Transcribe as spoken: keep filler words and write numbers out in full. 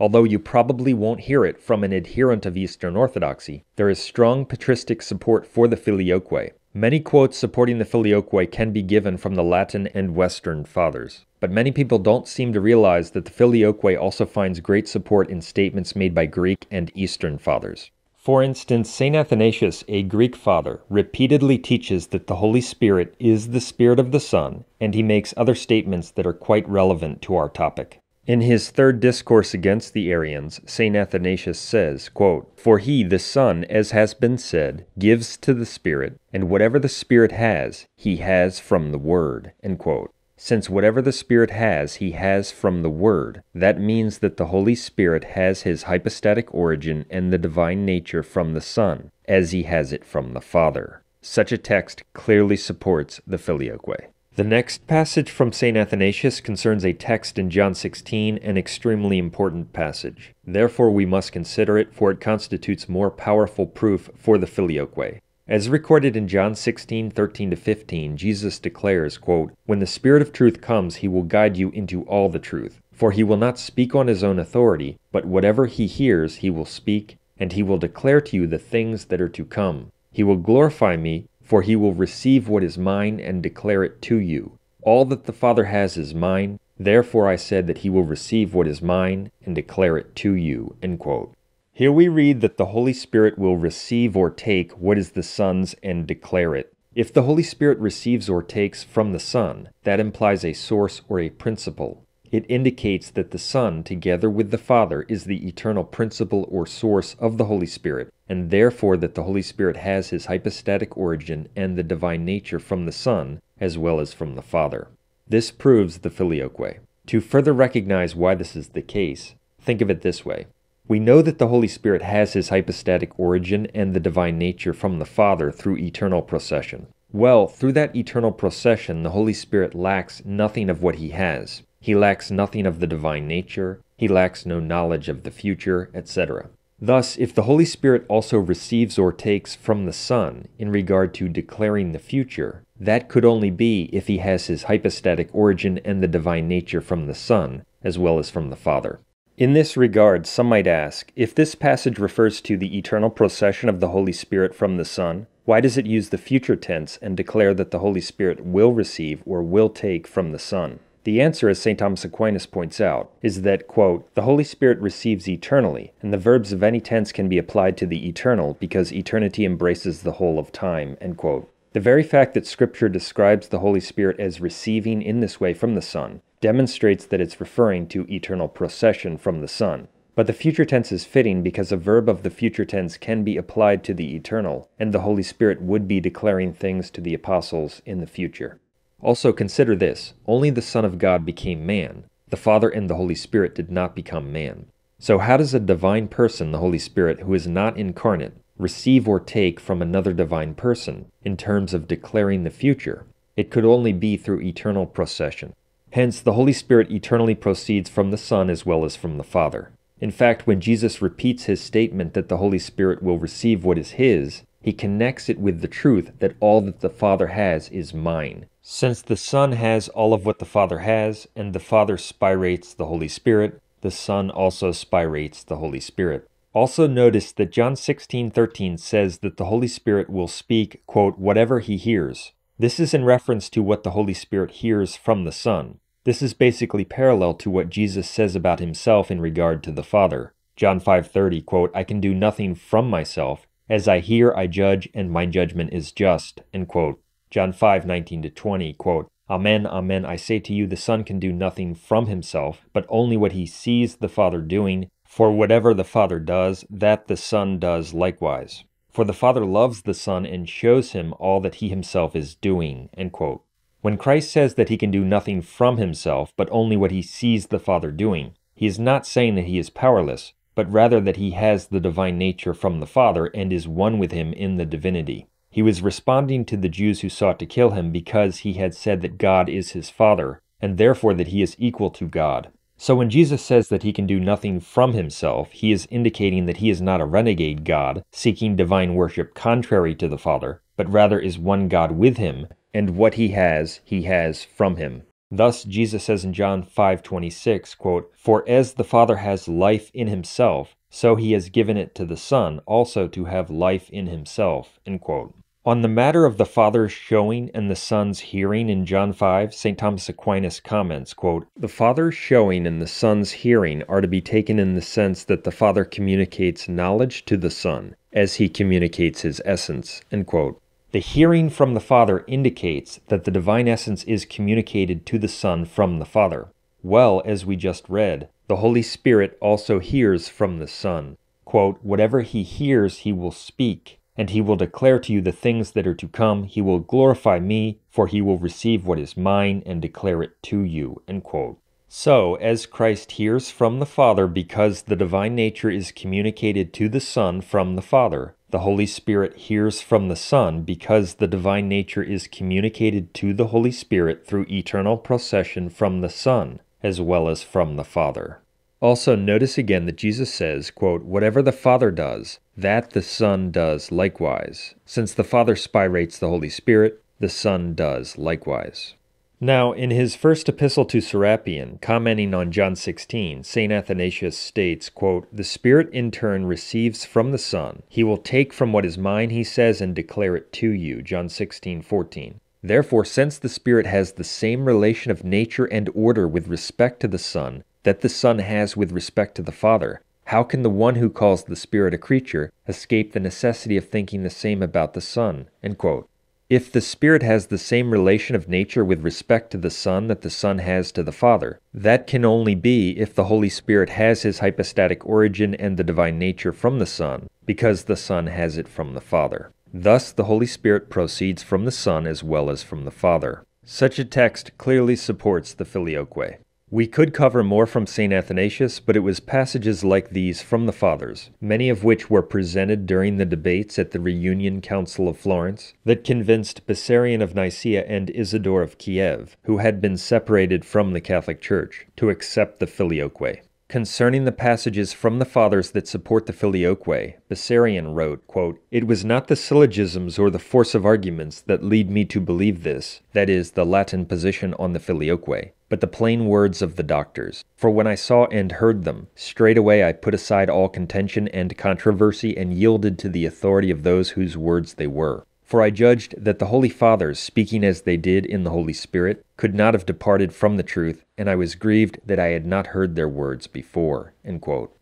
Although you probably won't hear it from an adherent of Eastern Orthodoxy, there is strong patristic support for the Filioque. Many quotes supporting the Filioque can be given from the Latin and Western Fathers, but many people don't seem to realize that the Filioque also finds great support in statements made by Greek and Eastern Fathers. For instance, Saint Athanasius, a Greek father, repeatedly teaches that the Holy Spirit is the Spirit of the Son, and he makes other statements that are quite relevant to our topic. In his third discourse against the Arians, Saint Athanasius says, quote, "For he, the Son, as has been said, gives to the Spirit, and whatever the Spirit has, he has from the Word." End quote. Since whatever the Spirit has, he has from the Word, that means that the Holy Spirit has his hypostatic origin and the divine nature from the Son, as he has it from the Father. Such a text clearly supports the Filioque. The next passage from Saint Athanasius concerns a text in John sixteen, an extremely important passage. Therefore we must consider it, for it constitutes more powerful proof for the Filioque. As recorded in John sixteen, thirteen to fifteen, Jesus declares, quote, "When the Spirit of truth comes, he will guide you into all the truth. For he will not speak on his own authority, but whatever he hears he will speak, and he will declare to you the things that are to come. He will glorify me, for he will receive what is mine and declare it to you. All that the Father has is mine, therefore I said that he will receive what is mine and declare it to you." End quote. Here we read that the Holy Spirit will receive or take what is the Son's and declare it. If the Holy Spirit receives or takes from the Son, that implies a source or a principle. It indicates that the Son, together with the Father, is the eternal principle or source of the Holy Spirit, and therefore that the Holy Spirit has his hypostatic origin and the divine nature from the Son, as well as from the Father. This proves the Filioque. To further recognize why this is the case, think of it this way. We know that the Holy Spirit has his hypostatic origin and the divine nature from the Father through eternal procession. Well, through that eternal procession, the Holy Spirit lacks nothing of what he has. He lacks nothing of the divine nature, he lacks no knowledge of the future, et cetera. Thus, if the Holy Spirit also receives or takes from the Son in regard to declaring the future, that could only be if he has his hypostatic origin and the divine nature from the Son, as well as from the Father. In this regard, some might ask, if this passage refers to the eternal procession of the Holy Spirit from the Son, why does it use the future tense and declare that the Holy Spirit will receive or will take from the Son? The answer, as Saint Thomas Aquinas points out, is that, quote, "The Holy Spirit receives eternally, and the verbs of any tense can be applied to the eternal because eternity embraces the whole of time," end quote. The very fact that Scripture describes the Holy Spirit as receiving in this way from the Son demonstrates that it's referring to eternal procession from the Son. But the future tense is fitting because a verb of the future tense can be applied to the eternal, and the Holy Spirit would be declaring things to the apostles in the future. Also consider this, only the Son of God became man. The Father and the Holy Spirit did not become man. So how does a divine person, the Holy Spirit, who is not incarnate, receive or take from another divine person in terms of declaring the future? It could only be through eternal procession. Hence, the Holy Spirit eternally proceeds from the Son as well as from the Father. In fact, when Jesus repeats his statement that the Holy Spirit will receive what is his, he connects it with the truth that all that the Father has is mine. Since the Son has all of what the Father has, and the Father spirates the Holy Spirit, the Son also spirates the Holy Spirit. Also notice that John sixteen thirteen says that the Holy Spirit will speak, quote, "whatever he hears." This is in reference to what the Holy Spirit hears from the Son. This is basically parallel to what Jesus says about himself in regard to the Father. John five thirty, quote, "I can do nothing from myself. As I hear, I judge, and my judgment is just," end quote. John five nineteen to twenty, quote, "Amen, amen, I say to you, the Son can do nothing from himself, but only what he sees the Father doing. For whatever the Father does, that the Son does likewise. For the Father loves the Son and shows him all that he himself is doing," end quote. When Christ says that he can do nothing from himself, but only what he sees the Father doing, he is not saying that he is powerless, but rather that he has the divine nature from the Father and is one with him in the divinity. He was responding to the Jews who sought to kill him because he had said that God is his Father, and therefore that he is equal to God. So when Jesus says that he can do nothing from himself, he is indicating that he is not a renegade God, seeking divine worship contrary to the Father, but rather is one God with him, and what he has, he has from him. Thus Jesus says in John five twenty-six, quote, "For as the Father has life in himself, so he has given it to the Son also to have life in himself," end quote. On the matter of the Father's showing and the Son's hearing in John five, Saint Thomas Aquinas comments, quote, "The Father's showing and the Son's hearing are to be taken in the sense that the Father communicates knowledge to the Son, as he communicates his essence," end quote. The hearing from the Father indicates that the divine essence is communicated to the Son from the Father. Well, as we just read, the Holy Spirit also hears from the Son. Quote, "Whatever he hears, he will speak, and he will declare to you the things that are to come. He will glorify me, for he will receive what is mine and declare it to you." End quote. So, as Christ hears from the Father because the divine nature is communicated to the Son from the Father, the Holy Spirit hears from the Son because the divine nature is communicated to the Holy Spirit through eternal procession from the Son, as well as from the Father. Also, notice again that Jesus says, quote, "Whatever the Father does, that the Son does likewise. Since the Father spirates the Holy Spirit, the Son does likewise." Now, in his first epistle to Serapion, commenting on John sixteen, Saint Athanasius states, quote, "The Spirit in turn receives from the Son. He will take from what is mine, he says, and declare it to you." John sixteen fourteen. Therefore, since the Spirit has the same relation of nature and order with respect to the Son that the Son has with respect to the Father, how can the one who calls the Spirit a creature escape the necessity of thinking the same about the Son?" End quote. If the Spirit has the same relation of nature with respect to the Son that the Son has to the Father, that can only be if the Holy Spirit has his hypostatic origin and the divine nature from the Son, because the Son has it from the Father. Thus, the Holy Spirit proceeds from the Son as well as from the Father. Such a text clearly supports the Filioque. We could cover more from Saint Athanasius, but it was passages like these from the Fathers, many of which were presented during the debates at the Reunion Council of Florence, that convinced Bessarion of Nicaea and Isidore of Kiev, who had been separated from the Catholic Church, to accept the Filioque. Concerning the passages from the Fathers that support the Filioque, Bessarion wrote, quote, "It was not the syllogisms or the force of arguments that lead me to believe this, that is, the Latin position on the Filioque, but the plain words of the doctors. For when I saw and heard them, straightway I put aside all contention and controversy and yielded to the authority of those whose words they were. For I judged that the Holy Fathers, speaking as they did in the Holy Spirit, could not have departed from the truth, and I was grieved that I had not heard their words before." End quote.